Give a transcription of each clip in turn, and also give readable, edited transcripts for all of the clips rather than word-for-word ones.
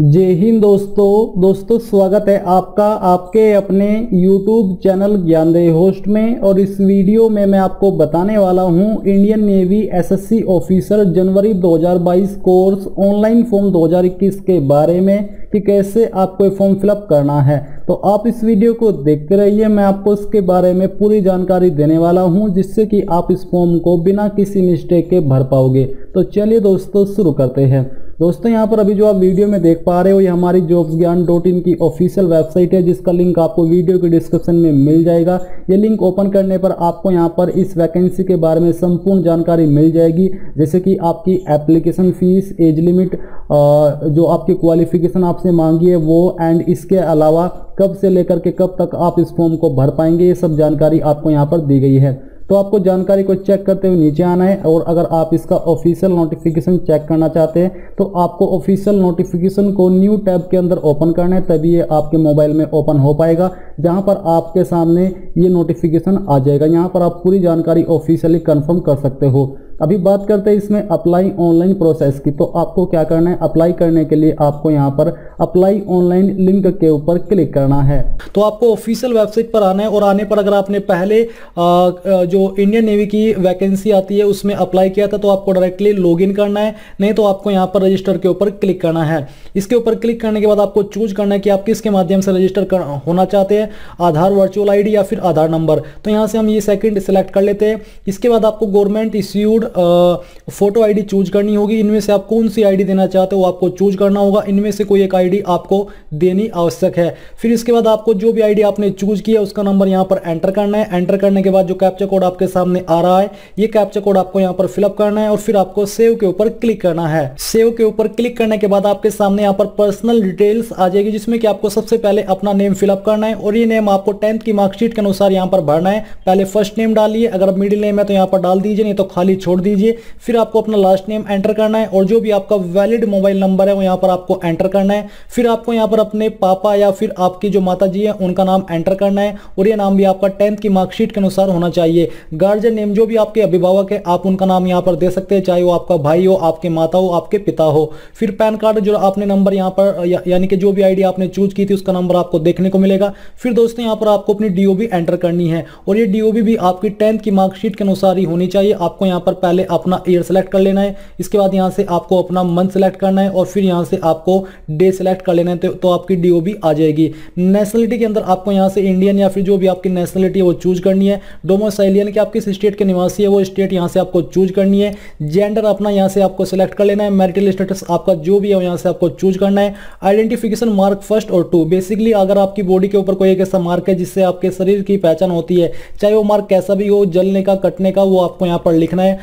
जय हिंद दोस्तों स्वागत है आपका आपके अपने YouTube चैनल ज्ञानदेव होस्ट में। और इस वीडियो में मैं आपको बताने वाला हूं इंडियन नेवी एसएससी ऑफिसर जनवरी 2022 कोर्स ऑनलाइन फॉर्म 2021 के बारे में कि कैसे आपको ये फॉर्म फिलअप करना है। तो आप इस वीडियो को देखते रहिए, मैं आपको इसके बारे में पूरी जानकारी देने वाला हूं जिससे कि आप इस फॉर्म को बिना किसी मिस्टेक के भर पाओगे। तो चलिए दोस्तों शुरू करते हैं। दोस्तों यहां पर अभी जो आप वीडियो में देख पा रहे हो ये हमारी jobsgyan.in की ऑफिशियल वेबसाइट है जिसका लिंक आपको वीडियो के डिस्क्रिप्शन में मिल जाएगा। ये लिंक ओपन करने पर आपको यहाँ पर इस वैकेंसी के बारे में संपूर्ण जानकारी मिल जाएगी, जैसे कि आपकी एप्लीकेशन फीस, एज लिमिट, जो आपकी क्वालिफिकेशन आपसे मांगी है वो, एंड इसके अलावा कब से लेकर के कब तक आप इस फॉर्म को भर पाएंगे, ये सब जानकारी आपको यहाँ पर दी गई है। तो आपको जानकारी को चेक करते हुए नीचे आना है और अगर आप इसका ऑफिशियल नोटिफिकेशन चेक करना चाहते हैं तो आपको ऑफिशियल नोटिफिकेशन को न्यू टैब के अंदर ओपन करना है, तभी ये आपके मोबाइल में ओपन हो पाएगा जहां पर आपके सामने ये नोटिफिकेशन आ जाएगा। यहां पर आप पूरी जानकारी ऑफिशियली कंफर्म कर सकते हो। अभी बात करते हैं इसमें अप्लाई ऑनलाइन प्रोसेस की। तो आपको क्या करना है, अप्लाई करने के लिए आपको यहाँ पर अप्लाई ऑनलाइन लिंक के ऊपर क्लिक करना है। तो आपको ऑफिशियल वेबसाइट पर आना है और आने पर अगर आपने पहले जो इंडियन नेवी की वैकेंसी आती है उसमें अप्लाई किया था तो आपको डायरेक्टली लॉगिन करना है, नहीं तो आपको यहाँ पर रजिस्टर के ऊपर क्लिक करना है। इसके ऊपर क्लिक करने के बाद आपको चूज करना है कि आप किसके माध्यम से रजिस्टर होना चाहते हैं, आधार वर्चुअल आई डी या फिर आधार नंबर। तो यहाँ से हम ये सेकेंड सिलेक्ट कर लेते हैं। इसके बाद आपको government issued photo ID choose करनी होगी। इनमें से आप कौन सी आईडी देना चाहते हो आपको चूज करना होगा, इनमें से कोई एक आईडी आपको देनी आवश्यक है। फिर इसके बाद आपको जो भी आईडी आपने चूज किया उसका नंबर यहाँ पर एंटर करना है। एंटर करने के बाद जो कैप्चा कोड आपके सामने आ रहा है ये कैप्चा कोड आपको यहाँ पर फिलअप करना है और फिर आपको सेव के ऊपर क्लिक करना है। सेव के ऊपर क्लिक करने के बाद आपके सामने यहाँ पर पर्सनल डिटेल्स आ जाएगी जिसमें कि आपको सबसे पहले अपना नेम फिलअप करना है और ये नेम आपको 10th की मार्कशीट के अनुसार यहाँ पर भरना है। पहले फर्स्ट नेम डालिए, अगर मिडिल नेम है तो यहाँ पर डाल दीजिए, नहीं तो खाली छोड़ दीजिए। फिर आपको अपना लास्ट नेम एंटर करना है और जो भी आपका वैलिड मोबाइल नंबर है वो यहाँ पर आपको एंटर करना है। फिर आपको यहाँ पर अपने पापा या फिर आपकी जो माता जी है उनका नाम एंटर करना है और ये नाम भी आपका 10th की मार्कशीट के अनुसार होना चाहिए। गार्जियन नेम, जो भी आपके अभिभावक है आप उनका नाम यहाँ पर दे सकते हैं, चाहे वो आपका भाई हो, आपके माता हो, आपके पिता हो। फिर पैन कार्ड जो आपने नंबर यहाँ पर यानी कि जो भी आईडी आपने चूज की थी उसका नंबर आपको देखने को मिलेगा। फिर दोस्तों यहाँ पर आपको अपनी डीओबी एंटर करनी है और ये डीओबी भी आपकी 10th की मार्कशीट के अनुसार ही होनी चाहिए। आपको यहाँ पर पहले अपना ईयर सेलेक्ट कर लेना है, इसके बाद यहाँ से आपको अपना मंथ सेलेक्ट करना है और फिर यहाँ से आपको डे सेलेक्ट कर लेना है तो आपकी डीओबी आ जाएगी। नेशनलिटी के अंदर आपको यहाँ से इंडियन या फिर जो भी आपकी नेशनलिटी है वो चूज करनी है। डोमिसाइल कि आप किस स्टेट के निवासी है वो स्टेट यहाँ से आपको चूज करनी है। जेंडर अपना यहाँ से आपको सिलेक्ट कर लेना है। मैरिटल स्टेटस आपका जो भी है यहाँ से आपको चूज करना है। आइडेंटिफिकेशन मार्क 1 और 2, बेसिकली अगर आपकी बॉडी के ऊपर कोई एक ऐसा मार्क है जिससे आपके शरीर की पहचान होती है, चाहे वो मार्क कैसा भी हो, जलने का, कटने का, वो आपको यहाँ पर लिखना है।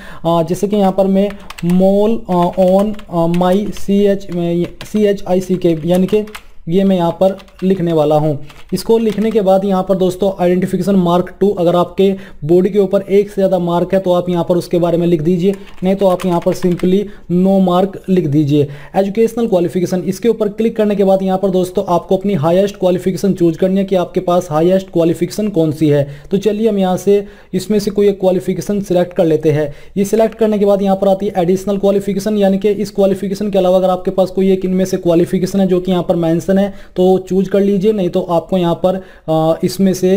जैसे कि यहाँ पर मैं मोल ऑन माई CHICK यानी कि ये मैं यहाँ पर लिखने वाला हूँ। इसको लिखने के बाद यहाँ पर दोस्तों आइडेंटिफिकेशन मार्क 2, अगर आपके बॉडी के ऊपर एक से ज़्यादा मार्क है तो आप यहाँ पर उसके बारे में लिख दीजिए, नहीं तो आप यहाँ पर सिंपली नो मार्क लिख दीजिए। एजुकेशनल क्वालिफिकेशन, इसके ऊपर क्लिक करने के बाद यहाँ पर दोस्तों आपको अपनी हाईएस्ट क्वालिफिकेशन चूज करनी है कि आपके पास हाईएस्ट क्वालिफिकेशन कौन सी है। तो चलिए हम यहाँ से इसमें से कोई एक क्वालिफिकेशन सिलेक्ट कर लेते हैं। ये सिलेक्ट करने के बाद यहाँ पर आती है एडिशनल क्वालिफिकेशन, यानी कि इस क्वालिफिकेशन के अलावा अगर आपके पास कोई एक इनमें से क्वालिफिकेशन है जो कि यहाँ पर मैंसन है तो चूज कर लीजिए, नहीं तो आपको यहां पर इसमें से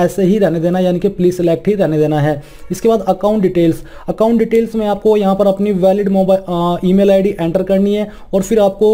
ऐसे ही रहने देना, यानी कि प्लीज सिलेक्ट ही रहने देना है। इसके बाद अकाउंट डिटेल्स, अकाउंट डिटेल्स में आपको यहां पर अपनी valid mobile email ID enter करनी है और फिर आपको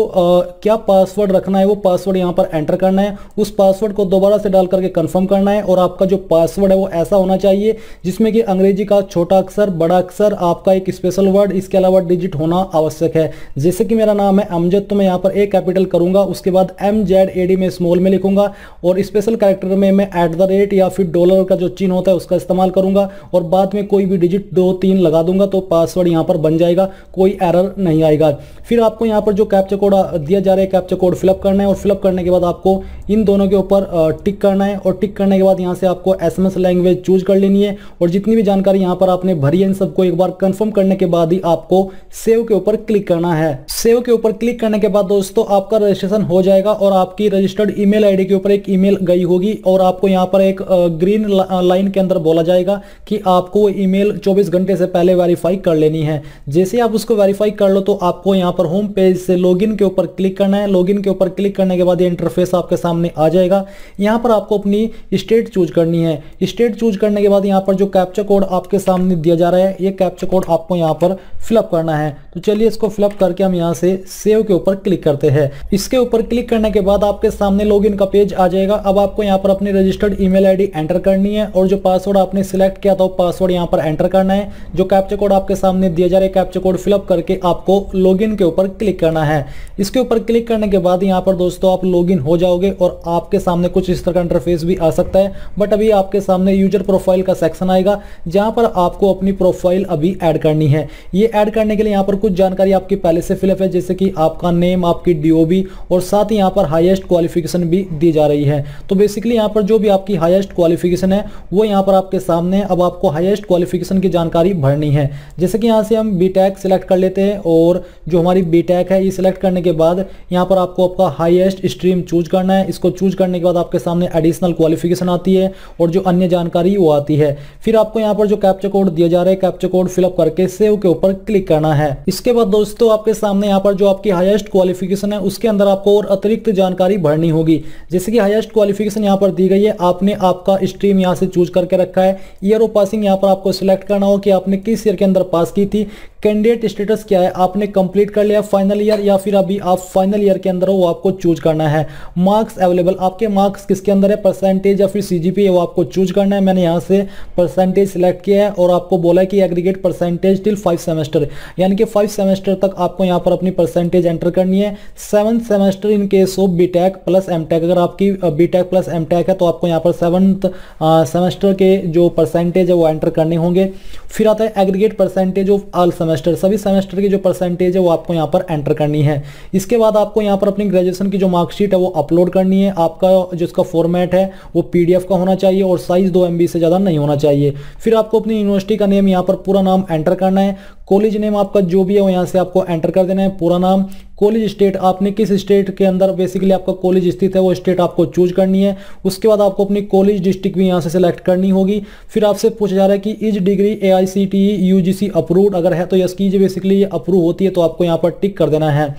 क्या पासवर्ड रखना है वो पासवर्ड यहां पर एंटर करना है। उस पासवर्ड को दोबारा से डाल करके कंफर्म करना है और आपका जो पासवर्ड है वो ऐसा होना चाहिए जिसमें कि अंग्रेजी का छोटा अक्षर, बड़ा अक्षर, आपका एक स्पेशल वर्ड, इसके अलावा डिजिट होना आवश्यक है। जैसे कि मेरा नाम है अमजद, तो मैं यहाँ पर A कैपिटल करूंगा, उसके बाद MZAD में स्मॉल में लिखूंगा और स्पेशल कैरेक्टर में मैं @ या फिर डॉलर का जो चिन्ह होता है उसका इस्तेमाल करूंगा और बाद में कोई भी डिजिट 2-3 लगा दूंगा तो पासवर्ड यहां पर बन जाएगा, कोई एरर नहीं आएगा। फिर आपको यहां पर जो कैप्चा कोड दिया जा रहा है कैप्चा कोड फिलअप करना है और फिलअप करने के बाद आपको इन दोनों के ऊपर टिक करना है और टिक करने के बाद यहाँ से आपको SMS लैंग्वेज चूज कर लेनी है और जितनी भी जानकारी यहाँ पर आपने भरी है इन सबको एक बार कंफर्म करने के बाद ही आपको सेव के ऊपर क्लिक करना है। सेव के ऊपर क्लिक करने के बाद दोस्तों आपका रजिस्ट्रेशन हो जाएगा और आपकी रजिस्टर्ड ईमेल आईडी के ऊपर एक ईमेल गई होगी और आपको यहाँ पर एक ग्रीन लाइन के अंदर बोला जाएगा कि आपको ईमेल 24 घंटे से पहले वेरीफाई कर लेनी है। जैसे आप उसको वेरीफाई कर लो तो आपको यहाँ पर होम पेज से लॉगिन के ऊपर क्लिक करना है। लॉगिन के ऊपर क्लिक करने के बाद ये इंटरफेस आपके सामने आ जाएगा। यहाँ पर आपको अपनी स्टेट चूज करनी है। स्टेट चूज करने के बाद यहाँ पर जो कैप्चा कोड आपके सामने दिया जा रहा है ये कैप्चा कोड आपको यहाँ पर फिलअप करना है। तो चलिए इसको फिलअप करके हम यहाँ से सेव के ऊपर क्लिक करते हैं। इसके ऊपर क्लिक करने के बाद आपके सामने लॉगिन का पेज आ जाएगा। अब आपको यहाँ पर अपनी रजिस्टर्ड ईमेल आईडी एंटर करनी है और जो पासवर्ड आपने सिलेक्ट किया था वो पासवर्ड यहाँ पर एंटर करना है। जो कैप्चा कोड आपके सामने दिया जा रहा है कैप्चा कोड फिलअप करके आपको लॉगिन के ऊपर क्लिक करना है। इसके ऊपर क्लिक करने के बाद यहाँ पर दोस्तों आप लॉगिन हो जाओगे और आपके सामने कुछ इस तरह का इंटरफेस भी आ सकता है। बट अभी आपके सामने यूजर प्रोफाइल का सेक्शन आएगा जहाँ पर आपको अपनी प्रोफाइल अभी ऐड करनी है। ये ऐड करने के लिए यहाँ पर कुछ जानकारी आपकी पहले से फिलअप है, जैसे कि आपका नेम, आपकी DOB और साथ ही यहाँ पर हाईएस्ट क्वालिफिकेशन भी दी जा रही है। तो बेसिकली यहाँ पर जो भी आपकी हाईएस्ट क्वालिफिकेशन है वो यहाँ पर आपके सामने है। अब आपको हाईएस्ट क्वालिफिकेशन की जानकारी भरनी है। जैसे कि यहाँ से हम BTech सिलेक्ट कर लेते हैं और जो हमारी BTech है ये सिलेक्ट करने के बाद यहाँ पर आपको आपका हाईएस्ट स्ट्रीम चूज करना है। इसको चूज करने के बाद आपके सामने एडिशनल क्वालिफिकेशन आती है और जो अन्य जानकारी वो आती है। फिर आपको यहाँ पर जो कैप्चा कोड दिया जा रहा है कैप्चा कोड फिलअप करके सेव के ऊपर क्लिक करना है। इसके बाद दोस्तों आपके सामने यहाँ पर जो आपकी हाईएस्ट क्वालिफिकेशन है उसके अंदर आपको और अतिरिक्त जानकारी भरनी होगी। जैसे कि हाईएस्ट क्वालिफिकेशन यहाँ पर दी गई है, आपने आपका स्ट्रीम यहाँ से चूज करके रखा है। ईयर ऑफ पासिंग यहाँ पर आपको सिलेक्ट करना हो कि आपने किस ईयर के अंदर पास की थी। कैंडिडेट स्टेटस क्या है, आपने कंप्लीट कर लिया फाइनल ईयर या फिर अभी आप फाइनल ईयर के अंदर हो, वो आपको चूज करना है। मार्क्स अवेलेबल, आपके मार्क्स किसके अंदर है, परसेंटेज या फिर CGP है, वो आपको चूज करना है। मैंने यहाँ से परसेंटेज सिलेक्ट किया है और आपको बोला है कि एग्रीगेट परसेंटेज टिल 5 सेमेस्टर, यानी कि 5 सेमेस्टर तक आपको यहाँ पर अपनी परसेंटेज एंटर करनी है। 7 semester in case of BTech plus MTech, अगर आपकी BTech प्लस MTech है तो आपको यहाँ पर 7 सेमेस्टर के जो परसेंटेज है वो एंटर करने होंगे। फिर आता है aggregate percentage of all semester, सभी सेमेस्टर की जो परसेंटेज है वो आपको यहाँ पर एंटर करनी है। इसके बाद आपको यहाँ पर अपनी ग्रेजुएशन की जो मार्कशीट है वो अपलोड करनी है। आपका जिसका फॉर्मेट है वो PDF का होना चाहिए और साइज 2 MB से ज़्यादा नहीं होना चाहिए। फिर आपको अपनी यूनिवर्सिटी का नेम, यहाँ पर पूरा नाम एंटर करना है। कॉलेज नेम आपका जो भी है वो यहाँ से आपको एंटर कर देना है, पूरा नाम। कॉलेज स्टेट, आपने किस स्टेट के अंदर बेसिकली आपका कॉलेज स्थित है वो स्टेट आपको चूज करनी है। उसके बाद आपको अपनी कॉलेज डिस्ट्रिक्ट भी यहाँ से सिलेक्ट करनी होगी। फिर आपसे पूछा जा रहा है कि is degree AICTE UGC approved, अगर है तो यस कीजिए, बेसिकली ये अप्रूव होती है तो आपको यहाँ पर टिक कर देना है।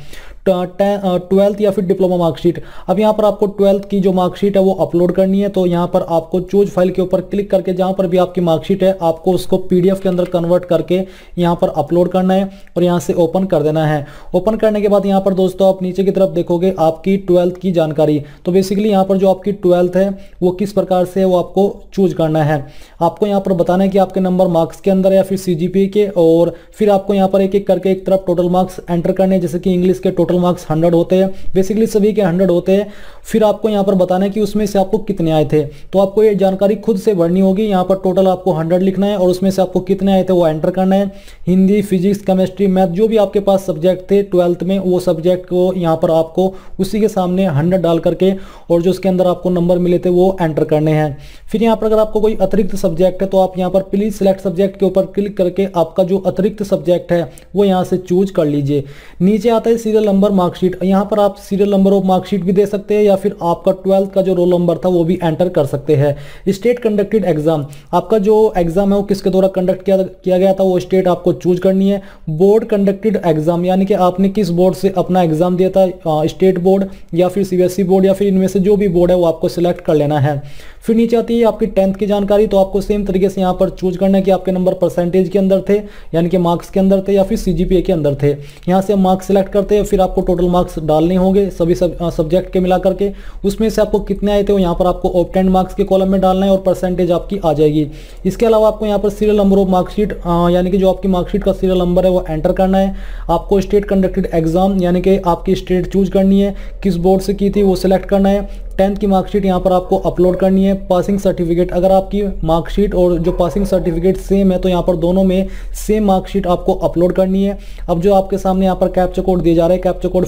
12th या फिर डिप्लोमा मार्कशीट, अब यहाँ पर आपको 12th की जो मार्कशीट है वो अपलोड करनी है। तो यहाँ पर आपको चूज फाइल के ऊपर क्लिक करके जहाँ पर भी आपकी मार्कशीट है आपको उसको PDF के अंदर कन्वर्ट करके यहाँ पर अपलोड करना है और यहाँ से ओपन कर देना है। ओपन करने के बाद यहाँ पर दोस्तों आप नीचे की तरफ देखोगे आपकी 12th की जानकारी। तो बेसिकली यहाँ पर जो आपकी 12th है वो किस प्रकार से है वो आपको चूज करना है। आपको यहाँ पर बताना है कि आपके नंबर मार्क्स के अंदर या फिर CGP के, और फिर आपको यहाँ पर एक एक करके एक तरफ टोटल मार्क्स एंटर करने हैं। जैसे कि इंग्लिश के टोटल मार्क्स 100 होते हैं, बेसिकली सभी के 100 होते हैं। फिर आपको यहाँ पर बताना है कि उसमें से आपको कितने आए थे, तो आपको ये जानकारी खुद से भरनी होगी। यहाँ पर टोटल आपको 100 लिखना है और उसमें से आपको कितने आए थे वो एंटर करना है। हिंदी, फिजिक्स, केमिस्ट्री, मैथ, जो भी आपके पास सब्जेक्ट थे 12th में वो सब्जेक्ट को यहाँ पर आपको उसी के सामने 100 डाल करके और जो उसके अंदर आपको नंबर मिले थे वो एंटर करने हैं। फिर यहाँ पर अगर आपको कोई अतिरिक्त सब्जेक्ट है तो आप यहाँ पर प्लीज सिलेक्ट सब्जेक्ट के ऊपर क्लिक करके आपका जो अतिरिक्त सब्जेक्ट है वो यहाँ से चूज कर लीजिए। नीचे आता है सीरियल नंबर मार्कशीट, यहाँ पर आप सीरियल नंबर ऑफ मार्कशीट भी दे सकते हैं या फिर आपका 12th का जो रोल नंबर था वो भी एंटर कर सकते हैं। स्टेट कंडक्टेड एग्जाम, आपका जो एग्जाम है वो किसके द्वारा कंडक्ट किया गया था वो स्टेट आपको चूज करनी है। बोर्ड कंडक्टेड एग्जाम, यानी कि आपने किस बोर्ड से अपना एग्जाम दिया था, स्टेट बोर्ड या फिर CBSE बोर्ड या फिर इनमें से जो भी बोर्ड है वो आपको सिलेक्ट कर लेना है। फिर नीचे आती है आपकी 10th की जानकारी, तो आपको सेम तरीके से यहाँ पर चूज करना है कि आपके नंबर परसेंटेज के अंदर थे यानी कि मार्क्स के अंदर थे या फिर CGPA के अंदर थे। यहाँ से मार्क्स सिलेक्ट करते हैं, फिर आपको टोटल मार्क्स डालने होंगे सभी सब्जेक्ट के मिला करके, उसमें से आपको कितने आए थे वो यहाँ पर आपको ऑब्टेंड मार्क्स के कॉलम में डालना है और परसेंटेज आपकी आ जाएगी। इसके अलावा आपको यहाँ पर सीरियल नंबर ऑफ मार्कशीट, यानी कि जो आपकी मार्कशीट का सीरियल नंबर है वो एंटर करना है। आपको स्टेट कंडक्टेड एग्जाम यानी कि आपकी स्टेट चूज करनी है, किस बोर्ड से की थी वो सिलेक्ट करना है। टेंथ की मार्कशीट यहाँ पर आपको अपलोड करनी है। पासिंग सर्टिफिकेट, अगर आपकी मार्कशीट और जो पासिंग सर्टिफिकेट सेम है तो यहाँ पर दोनों में सेम मार्कशीट आपको अपलोड करनी है। अब जो आपके सामने यहाँ पर कैप्चा कोड दिया जा रहा है, कैप्चा कोड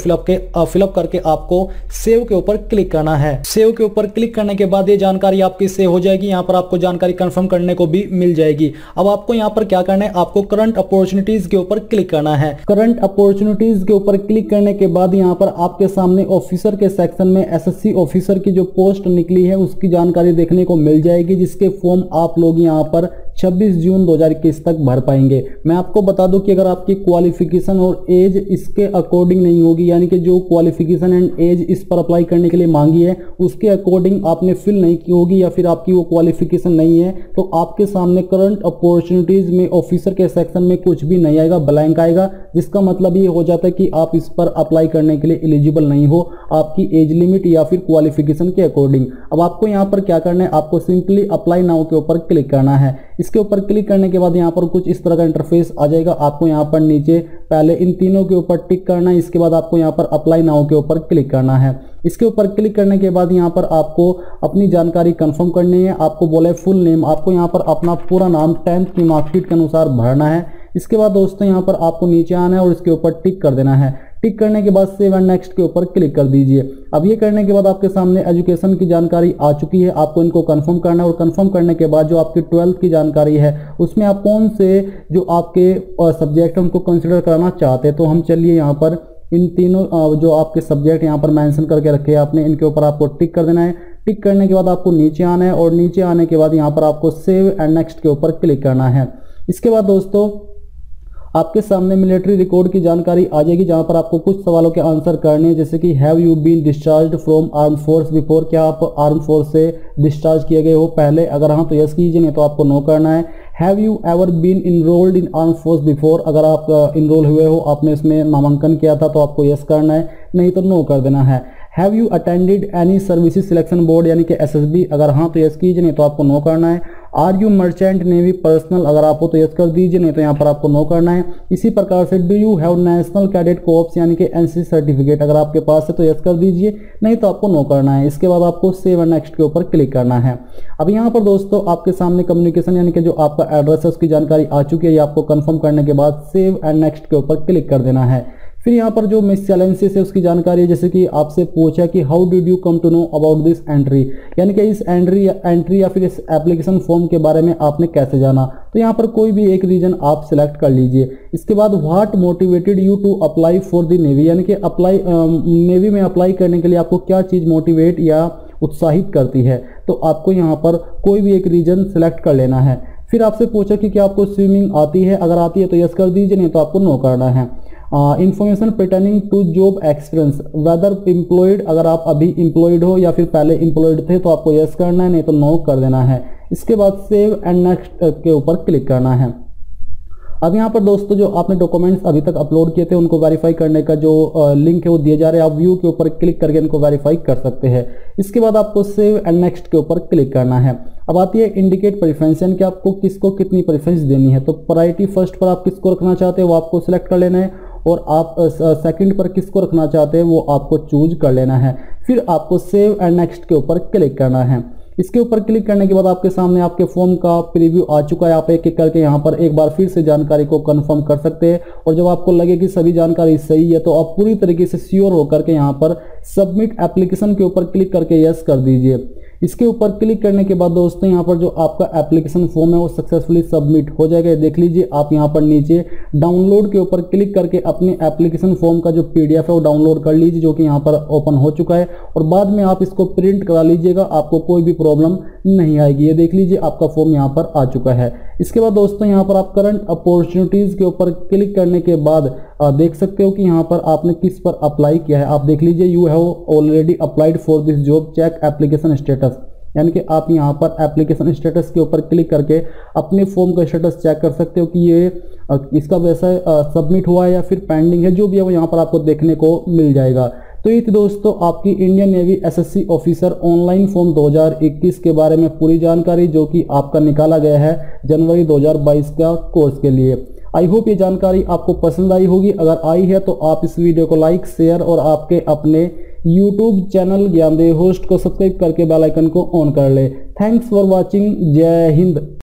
फिलअप करके आपको सेव के ऊपर क्लिक करना है। सेव के ऊपर क्लिक करने के बाद ये जानकारी आपकी सेव हो जाएगी। यहाँ पर आपको जानकारी कंफर्म करने को भी मिल जाएगी। अब आपको यहाँ पर क्या करना है, आपको करंट अपॉर्चुनिटीज के ऊपर क्लिक करना है। करंट अपॉर्चुनिटीज के ऊपर क्लिक करने के बाद यहाँ पर आपके सामने ऑफिसर के सेक्शन में एसएससी ऑफिसर की जो पोस्ट निकली है उसकी जानकारी देखने को मिल जाएगी, जिसके फॉर्म आप लोग यहाँ पर 26 जून 2021 तक भर पाएंगे। मैं आपको बता दूं कि अगर आपकी क्वालिफिकेशन और एज इसके अकॉर्डिंग नहीं होगी, यानी कि जो क्वालिफिकेशन एंड एज इस पर अप्लाई करने के लिए मांगी है उसके अकॉर्डिंग आपने फिल नहीं की होगी या फिर आपकी वो क्वालिफिकेशन नहीं है, तो आपके सामने करंट अपॉर्चुनिटीज़ में ऑफिसर के सेक्शन में कुछ भी नहीं आएगा, ब्लैंक आएगा, जिसका मतलब ये हो जाता है कि आप इस पर अप्लाई करने के लिए एलिजिबल नहीं हो आपकी एज लिमिट या फिर क्वालिफिकेशन के अकॉर्डिंग। अब आपको यहाँ पर क्या करना है, आपको सिंपली अप्लाई नाउ के ऊपर क्लिक करना है। इसके ऊपर क्लिक करने के बाद यहाँ पर कुछ इस तरह का इंटरफेस आ जाएगा। आपको यहाँ पर नीचे पहले इन तीनों के ऊपर टिक करना है, इसके बाद आपको यहाँ पर अप्लाई नाउ के ऊपर क्लिक करना है। इसके ऊपर क्लिक करने के बाद यहाँ पर आपको अपनी जानकारी कंफर्म करनी है। आपको बोला है फुल नेम, आपको यहाँ पर अपना पूरा नाम 10th की मार्कशीट के अनुसार भरना है। इसके बाद दोस्तों यहाँ पर आपको नीचे आना है और इसके ऊपर टिक कर देना है। टिक करने के बाद सेव एंड नेक्स्ट के ऊपर क्लिक कर दीजिए। अब ये करने के बाद आपके सामने एजुकेशन की जानकारी आ चुकी है, आपको इनको कंफर्म करना है और कंफर्म करने के बाद जो आपकी 12th की जानकारी है उसमें आप कौन से जो आपके सब्जेक्ट हैं उनको कंसिडर करना चाहते हैं। तो हम चलिए यहाँ पर इन तीनों जो आपके सब्जेक्ट यहाँ पर मेंशन करके रखे हैं आपने, इनके ऊपर आपको टिक कर देना है। टिक करने के बाद आपको नीचे आना है और नीचे आने के बाद यहाँ पर आपको सेव एंड नेक्स्ट के ऊपर क्लिक करना है। इसके बाद दोस्तों आपके सामने मिलिट्री रिकॉर्ड की जानकारी आ जाएगी, जहां पर आपको कुछ सवालों के आंसर करने हैं, जैसे कि have you been discharge from arm force before, क्या आप आर्म फोर्स से डिस्चार्ज किए गए हो पहले, अगर हाँ तो यस कीजिए, नहीं तो आपको नो करना है। Have you ever been enrolled in arm force before, अगर आप इनरोल हुए हो, आपने इसमें नामांकन किया था तो आपको यस करना है, नहीं तो नो कर देना है। Have you attended any services selection board यानी कि एसएसबी, अगर हाँ तो यस कीजिए, नहीं तो आपको नो करना है। Are you merchant navy personal, अगर आप हो तो यस कर दीजिए, नहीं तो यहाँ पर आपको नो करना है। इसी प्रकार से do you have national cadet corps यानी कि एनसीसी सर्टिफिकेट, अगर आपके पास है तो यस कर दीजिए, नहीं तो आपको नो करना है। इसके बाद आपको सेव एंड नेक्स्ट के ऊपर क्लिक करना है। अब यहाँ पर दोस्तों आपके सामने कम्युनिकेशन यानी कि जो आपका एड्रेस है उसकी जानकारी आ चुकी है, ये आपको कन्फर्म करने के बाद सेव एंड नेक्स्ट के ऊपर क्लिक कर देना है। फिर यहाँ पर जो मिस चैलेंजेस है उसकी जानकारी है, जैसे कि आपसे पूछा कि how did you come to know about this entry, यानी कि इस एंट्री या फिर इस एप्लीकेशन फॉर्म के बारे में आपने कैसे जाना, तो यहाँ पर कोई भी एक रीजन आप सिलेक्ट कर लीजिए। इसके बाद what motivated you to apply for the navy, यानी कि अप्लाई नेवी में अप्लाई करने के लिए आपको क्या चीज़ मोटिवेट या उत्साहित करती है, तो आपको यहाँ पर कोई भी एक रीजन सिलेक्ट कर लेना है। फिर आपसे पूछा कि क्या आपको स्विमिंग आती है, अगर आती है तो यस कर दीजिए, नहीं तो आपको नो करना है। Information pertaining to job experience whether employed, अगर आप अभी एम्प्लॉयड हो या फिर पहले एम्प्लॉयड थे तो आपको यस करना है, नहीं तो नो कर देना है। इसके बाद सेव एंड नेक्स्ट के ऊपर क्लिक करना है। अब यहाँ पर दोस्तों जो आपने डॉक्यूमेंट्स अभी तक अपलोड किए थे उनको वेरीफाई करने का जो लिंक है वो दिए जा रहे हैं, आप व्यू के ऊपर क्लिक करके इनको वेरीफाई कर सकते हैं। इसके बाद आपको सेव एंड नेक्स्ट के ऊपर क्लिक करना है। अब आती है इंडिकेट प्रेफरेंस, यानी कि आपको किसको कितनी प्रेफरेंस देनी है, तो प्रायोरिटी फर्स्ट पर आप किसको रखना चाहते हैं वो आपको सिलेक्ट कर लेना है और आप सेकंड पर किसको रखना चाहते हैं वो आपको चूज कर लेना है। फिर आपको सेव एंड नेक्स्ट के ऊपर क्लिक करना है। इसके ऊपर क्लिक करने के बाद आपके सामने आपके फॉर्म का प्रीव्यू आ चुका है, आप एक एक करके यहाँ पर एक बार फिर से जानकारी को कंफर्म कर सकते हैं और जब आपको लगे कि सभी जानकारी सही है तो आप पूरी तरीके से श्योर होकर के यहाँ पर सबमिट एप्लीकेशन के ऊपर क्लिक करके यस कर दीजिए। इसके ऊपर क्लिक करने के बाद दोस्तों यहाँ पर जो आपका एप्लीकेशन फॉर्म है वो सक्सेसफुली सबमिट हो जाएगा। देख लीजिए आप यहाँ पर नीचे डाउनलोड के ऊपर क्लिक करके अपने एप्लीकेशन फॉर्म का जो PDF है वो डाउनलोड कर लीजिए, जो कि यहाँ पर ओपन हो चुका है और बाद में आप इसको प्रिंट करा लीजिएगा, आपको कोई भी प्रॉब्लम नहीं आएगी। ये देख लीजिए आपका फॉर्म यहाँ पर आ चुका है। इसके बाद दोस्तों यहाँ पर आप करंट अपॉर्चुनिटीज़ के ऊपर क्लिक करने के बाद देख सकते हो कि यहाँ पर आपने किस पर अप्लाई किया है। आप देख लीजिए you have already applied for this job check application status, यानी कि आप यहाँ पर एप्लीकेशन स्टेटस के ऊपर क्लिक करके अपने फॉर्म का स्टेटस चेक कर सकते हो कि ये इसका वैसा सबमिट हुआ है या फिर पेंडिंग है, जो भी है वो यहाँ पर आपको देखने को मिल जाएगा। तो ये थी दोस्तों आपकी Indian navy SSC officer online form 2021 के बारे में पूरी जानकारी, जो कि आपका निकाला गया है जनवरी 2022 का कोर्स के लिए। आई होप ये जानकारी आपको पसंद आई होगी, अगर आई है तो आप इस वीडियो को लाइक, शेयर और आपके अपने यूट्यूब चैनल ज्ञानदेव होस्ट को सब्सक्राइब करके बेल आइकन को ऑन कर ले। Thanks for watching. जय हिंद।